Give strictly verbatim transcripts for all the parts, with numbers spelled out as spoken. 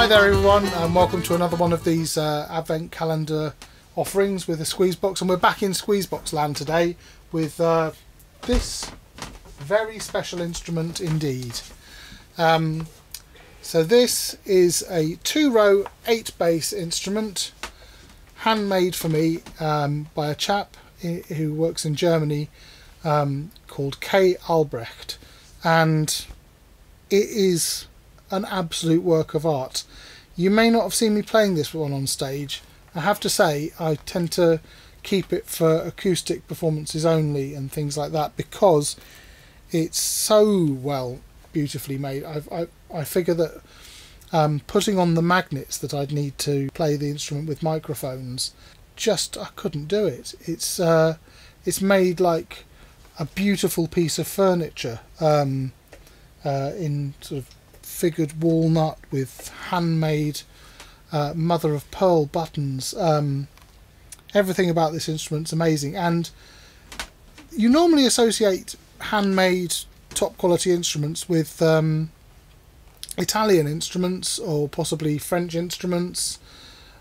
Hi there everyone, and welcome to another one of these uh, advent calendar offerings with a squeeze box, and we're back in squeeze box land today with uh, this very special instrument indeed. Um, so this is a two row eight bass instrument, handmade for me um, by a chap who works in Germany um, called Kay Albrecht, and it is an absolute work of art. You may not have seen me playing this one on stage. I have to say, I tend to keep it for acoustic performances only and things like that, because it's so well beautifully made. I've, I, I figure that um, putting on the magnets that I'd need to play the instrument with microphones, just I couldn't do it. It's, uh, it's made like a beautiful piece of furniture um, uh, in sort of figured walnut with handmade uh, mother of pearl buttons. Um, everything about this instrument's amazing, and you normally associate handmade top quality instruments with um, Italian instruments or possibly French instruments.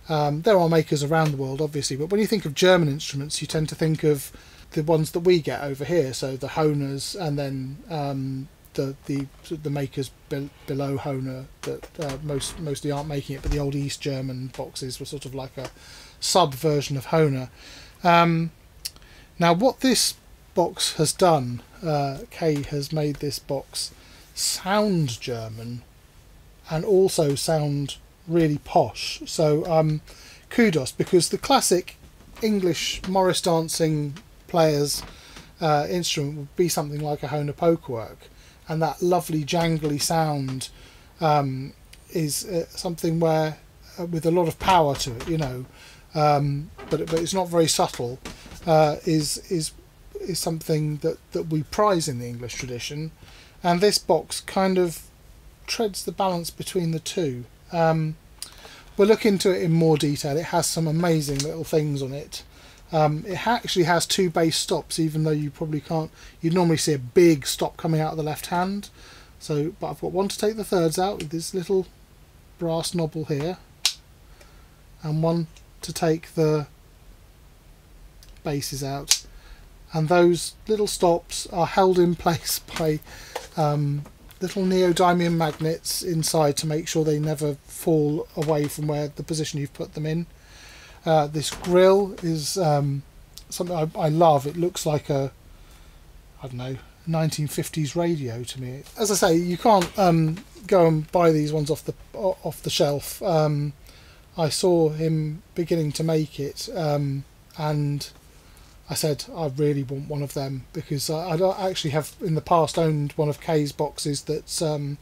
Um, there are makers around the world obviously, but when you think of German instruments you tend to think of the ones that we get over here, so the Hohners, and then um, The, the the makers be, below Hohner that uh, most mostly aren't making it, but the old East German boxes were sort of like a sub version of Hohner. Um, now what this box has done, uh, Kay has made this box sound German and also sound really posh, so um, kudos, because the classic English Morris dancing players uh, instrument would be something like a Hohner pokework, and that lovely jangly sound um, is uh, something where uh, with a lot of power to it, you know, um, but but it's not very subtle. Uh, is is is something that that we prize in the English tradition, and this box kind of treads the balance between the two. Um, we'll look into it in more detail. It has some amazing little things on it. Um, it ha actually has two bass stops, even though you probably can't, you'd normally see a big stop coming out of the left hand. So, but I've got one to take the thirds out with this little brass knobble here, and one to take the basses out. And those little stops are held in place by um, little neodymium magnets inside to make sure they never fall away from where the position you've put them in. Uh, this grill is um, something I, I love. It looks like a, I don't know, nineteen fifties radio to me. As I say, you can't um, go and buy these ones off the off the shelf. Um, I saw him beginning to make it, um, and I said I really want one of them, because I, I actually have in the past owned one of Kay's boxes that's um,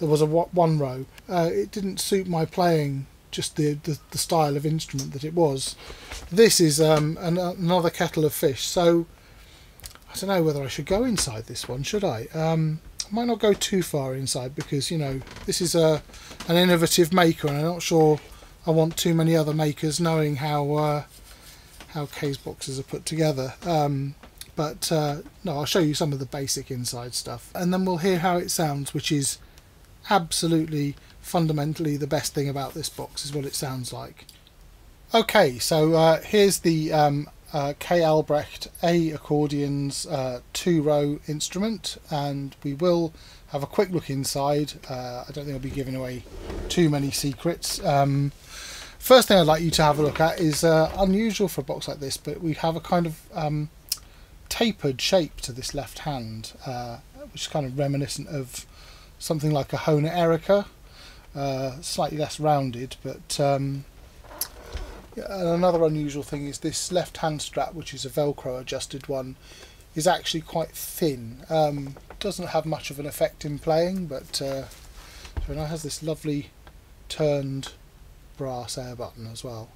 there was a one row. Uh, it didn't suit my playing. Just the, the the style of instrument that it was. This is um an, another kettle of fish, so I don't know whether I should go inside this one, should I? um I might not go too far inside, because you know this is a an innovative maker, and I'm not sure I want too many other makers knowing how uh how Kay's boxes are put together. um but uh no, I'll show you some of the basic inside stuff, and then we'll hear how it sounds, which is absolutely fundamentally the best thing about this box, is what it sounds like. Okay, so uh, here's the um, uh, Kay Albrecht A Accordions uh, two row instrument, and we will have a quick look inside. uh, I don't think I'll be giving away too many secrets. Um, first thing I'd like you to have a look at is uh, unusual for a box like this, but we have a kind of um, tapered shape to this left hand, uh, which is kind of reminiscent of something like a Hohner Erica, uh, slightly less rounded. But um, another unusual thing is this left hand strap, which is a Velcro adjusted one, is actually quite thin. Um, doesn't have much of an effect in playing, but uh, it has this lovely turned brass air button as well,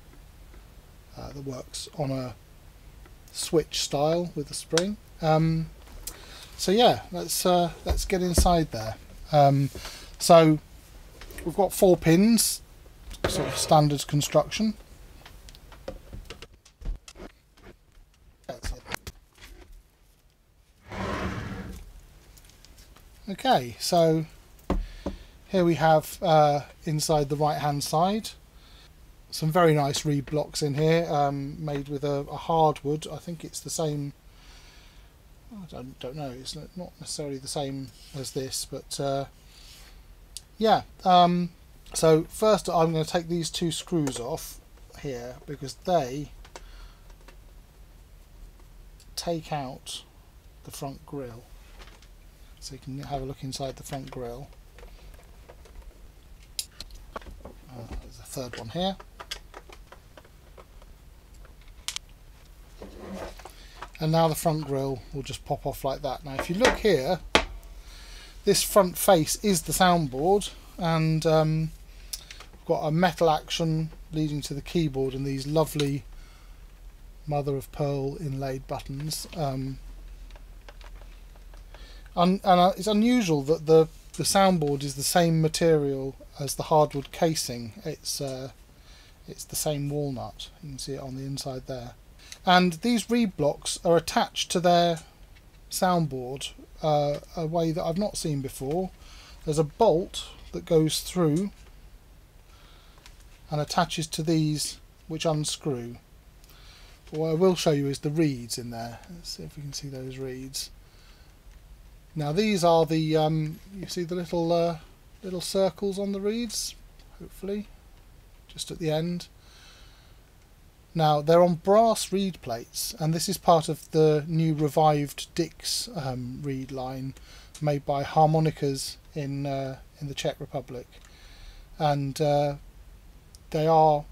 uh, that works on a switch style with a spring. Um, so yeah, let's uh, let's get inside there. Um, so we've got four pins, sort of standard construction. That's it. Okay, so Here we have uh, inside the right hand side some very nice reed blocks in here, um, made with a, a hardwood. I think it's the same, I don't, don't know, it's not necessarily the same as this, but uh, yeah. Um, so first I'm going to take these two screws off here because they take out the front grille. So you can have a look inside the front grille. Uh, there's a third one here. And now the front grille will just pop off like that. Now if you look here, this front face is the soundboard, and um, we've got a metal action leading to the keyboard and these lovely mother of pearl inlaid buttons. Um, and and uh, it's unusual that the, the soundboard is the same material as the hardwood casing. It's, uh, it's the same walnut. You can see it on the inside there. And these reed blocks are attached to their soundboard uh, a way that I've not seen before. There's a bolt that goes through and attaches to these, which unscrew. But what I will show you is the reeds in there. Let's see if we can see those reeds. Now these are the um, you see the little uh, little circles on the reeds, hopefully, just at the end. Now they're on brass reed plates, and this is part of the new revived Dix um, reed line, made by Harmonicas in uh, in the Czech Republic, and uh, they are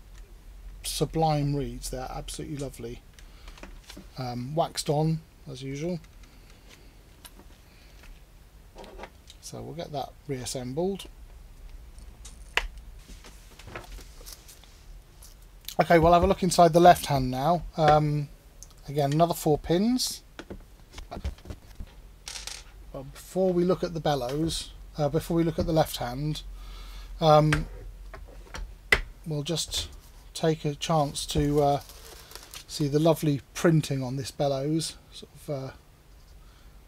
sublime reeds. They're absolutely lovely, um, waxed on as usual. So we'll get that reassembled. Okay, we'll have a look inside the left hand now. Um, again, another four pins. But before we look at the bellows, uh, before we look at the left hand, um, we'll just take a chance to uh, see the lovely printing on this bellows. Sort of, uh,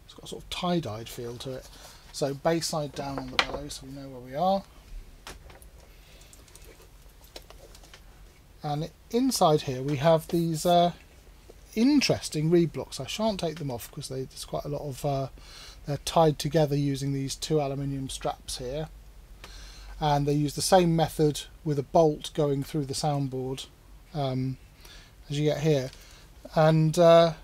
it's got a sort of tie-dyed feel to it. So base side down on the bellows, so we know where we are. And inside here we have these uh, interesting reed blocks. I shan't take them off because they, there's quite a lot of... Uh, they're tied together using these two aluminium straps here. And they use the same method with a bolt going through the soundboard, um, as you get here. And uh,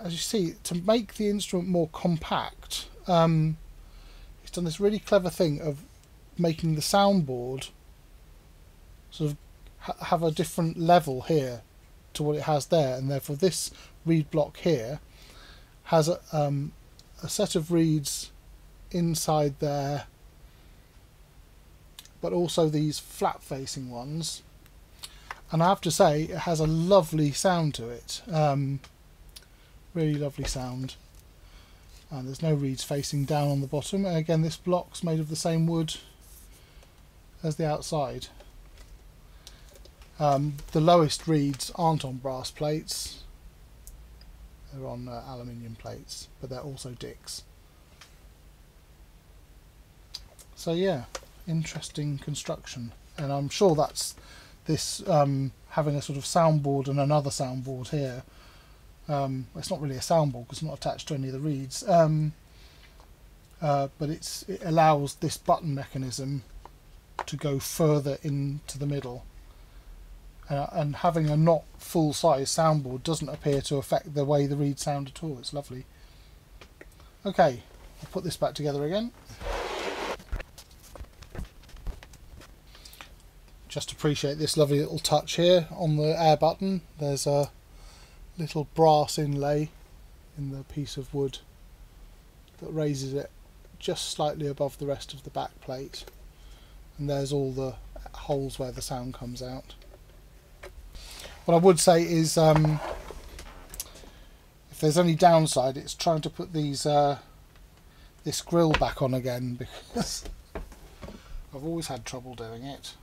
as you see, to make the instrument more compact, um, he's done this really clever thing of making the soundboard sort of have a different level here to what it has there, and therefore this reed block here has a, um, a set of reeds inside there, but also these flat facing ones, and I have to say it has a lovely sound to it, um, really lovely sound. And there's no reeds facing down on the bottom, and again this block's made of the same wood as the outside. Um, the lowest reeds aren't on brass plates, they're on uh, aluminium plates, but they're also Dix. So yeah, interesting construction, and I'm sure that's this um, having a sort of soundboard and another soundboard here. Um, it's not really a soundboard because it's not attached to any of the reeds, um, uh, but it's, it allows this button mechanism to go further into the middle. Uh, and having a not full-size soundboard doesn't appear to affect the way the reeds sound at all. It's lovely. Okay, I'll put this back together again. Just appreciate this lovely little touch here on the air button. There's a little brass inlay in the piece of wood that raises it just slightly above the rest of the back plate. And there's all the holes where the sound comes out. What I would say is, um, if there's any downside, it's trying to put these uh, this grille back on again, because I've always had trouble doing it.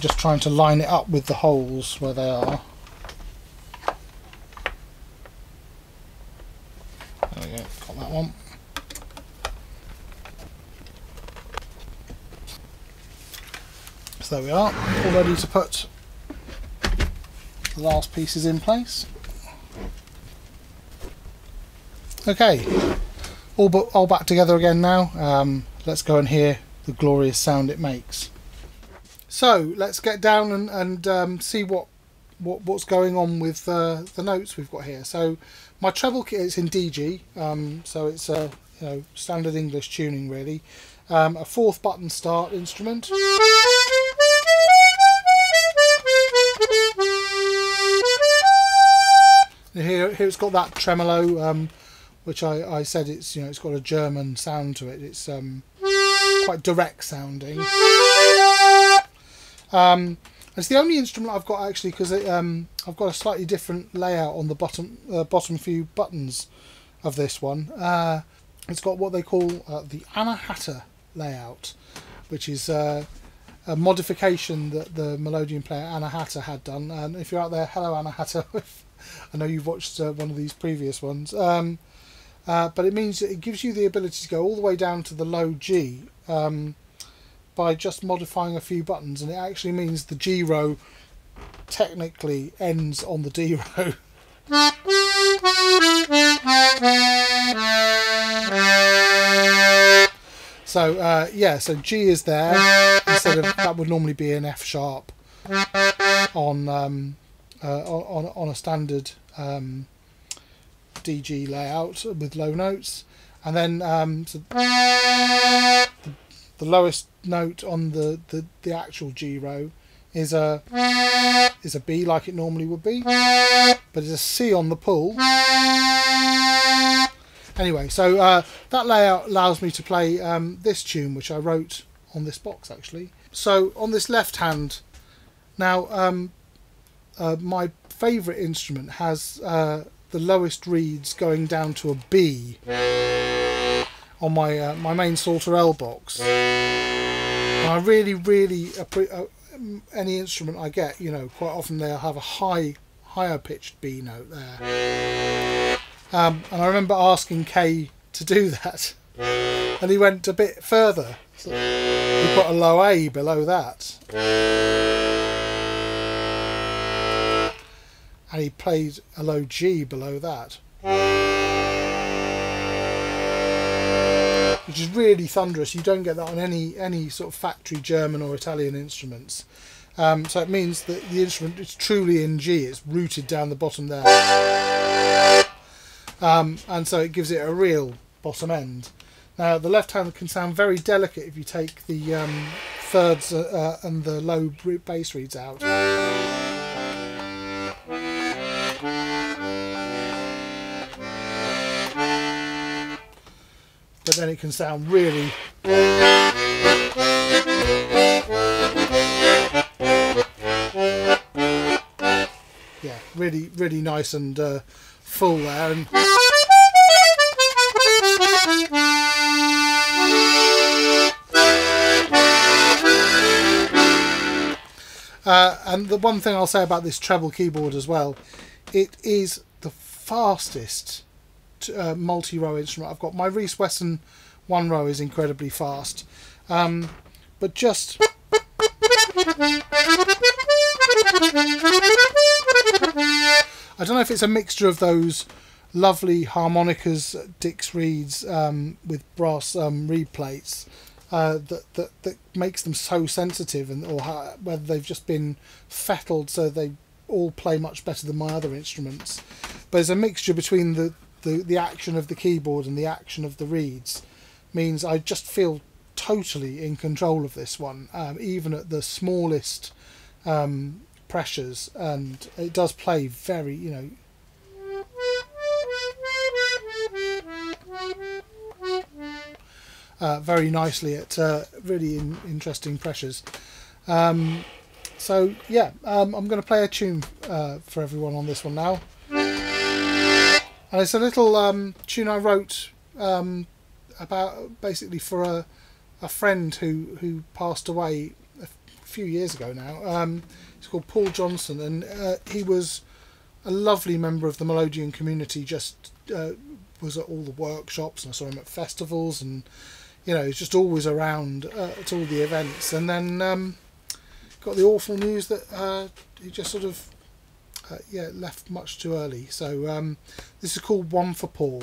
Just trying to line it up with the holes where they are. yeah, got that one. So there we are, all ready to put the last pieces in place. Okay, all, but, all back together again now. Um, let's go and hear the glorious sound it makes. So let's get down and, and um, see what, what what's going on with uh, the notes we've got here. So my treble kit is in D G, um, so it's a you know standard English tuning really. Um, a fourth button start instrument. Here, here it's got that tremolo, um, which I, I said it's you know it's got a German sound to it. It's um, quite direct sounding. Um, it's the only instrument I've got actually, because um, I've got a slightly different layout on the bottom uh, bottom few buttons of this one. Uh, it's got what they call uh, the Anahata layout, which is uh, a modification that the Melodeon player Anahata had done. And if you're out there, hello Anahata, I know you've watched uh, one of these previous ones. Um, uh, but it means it gives you the ability to go all the way down to the low G. Um, by just modifying a few buttons, and it actually means the G row technically ends on the D row. So uh, yeah, so G is there instead of that would normally be an F sharp on um, uh, on on a standard um, D G layout with low notes, and then um, so the, the lowest note on the, the, the actual G row is a is a B like it normally would be, but it's a C on the pull. Anyway, so uh, that layout allows me to play um, this tune, which I wrote on this box actually. So on this left hand, now um, uh, my favourite instrument has uh, the lowest reeds going down to a B on my uh, my main Saltarelle box. I really, really uh, any instrument I get, you know, quite often they'll have a high, higher pitched B note there. Um, and I remember asking Kay to do that, and he went a bit further. So he put a low A below that, and he played a low G below that, which is really thunderous. You don't get that on any any sort of factory German or Italian instruments. Um, so it means that the instrument is truly in G. It's rooted down the bottom there, um, and so it gives it a real bottom end. Now the left hand can sound very delicate if you take the um, thirds uh, uh, and the low bass reeds out. But then it can sound really yeah really really nice and uh, full there, and uh, and the one thing I'll say about this treble keyboard as well, it is the fastest Uh, multi-row instrument I've got. My Reese Wesson one row is incredibly fast, um, but just I don't know if it's a mixture of those lovely harmonicas, Dix reeds um, with brass um, reed plates uh, that, that that makes them so sensitive, and or how, whether they've just been fettled so they all play much better than my other instruments. But there's a mixture between the The, the action of the keyboard and the action of the reeds means I just feel totally in control of this one, um, even at the smallest um, pressures, and it does play very, you know. Uh, very nicely at uh, really in, interesting pressures. Um, so yeah, um, I'm going to play a tune uh, for everyone on this one now. And it's a little um, tune I wrote um, about basically for a, a friend who, who passed away a few years ago now. Um, it's called Paul Johnson, and uh, he was a lovely member of the Melodeon community, just uh, was at all the workshops, and I saw him at festivals, and you know, he's just always around uh, at all the events. And then um, got the awful news that uh, he just sort of uh, yeah left much too early. So um, this is called One for Paul.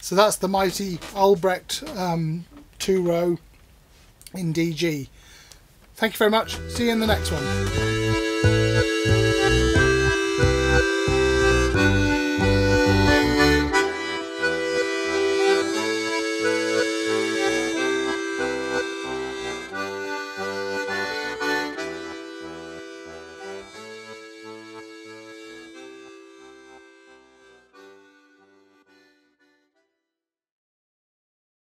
So that's the mighty Albrecht um, two-row in D G. Thank you very much. See you in the next one.